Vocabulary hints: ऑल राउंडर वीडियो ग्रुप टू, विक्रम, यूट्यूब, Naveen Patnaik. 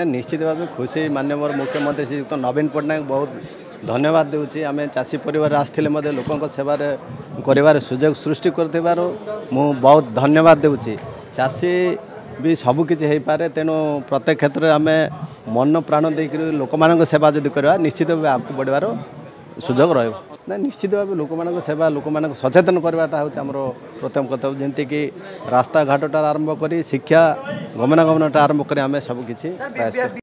निश्चित भाव में खुशी माननीय मुख्यमंत्री श्रीयुक्त नवीन पट्टनायक बहुत धन्यवाद देउछि। आम चाषी परिवार आसते लोक सेवार कर सुजोग सृष्टि कर बहुत धन्यवाद देउछि। चाषी भी सबकिछ हो पारे, तेणु प्रत्येक क्षेत्र में आम मन प्राण देकर लोक मान सेवा जदि करवा निश्चित भाव आगे बढ़वार सुजोग रहिबो। ना निश्चित भाव लोक मान सेवा लोक मान सचेतन करवाटा हूँ आम प्रथम कर्तव्य, जमीती कि रास्ता घाटटा आरंभ कर शिक्षा गमनागमनटा आरंभ कर आम सबकि प्रयास।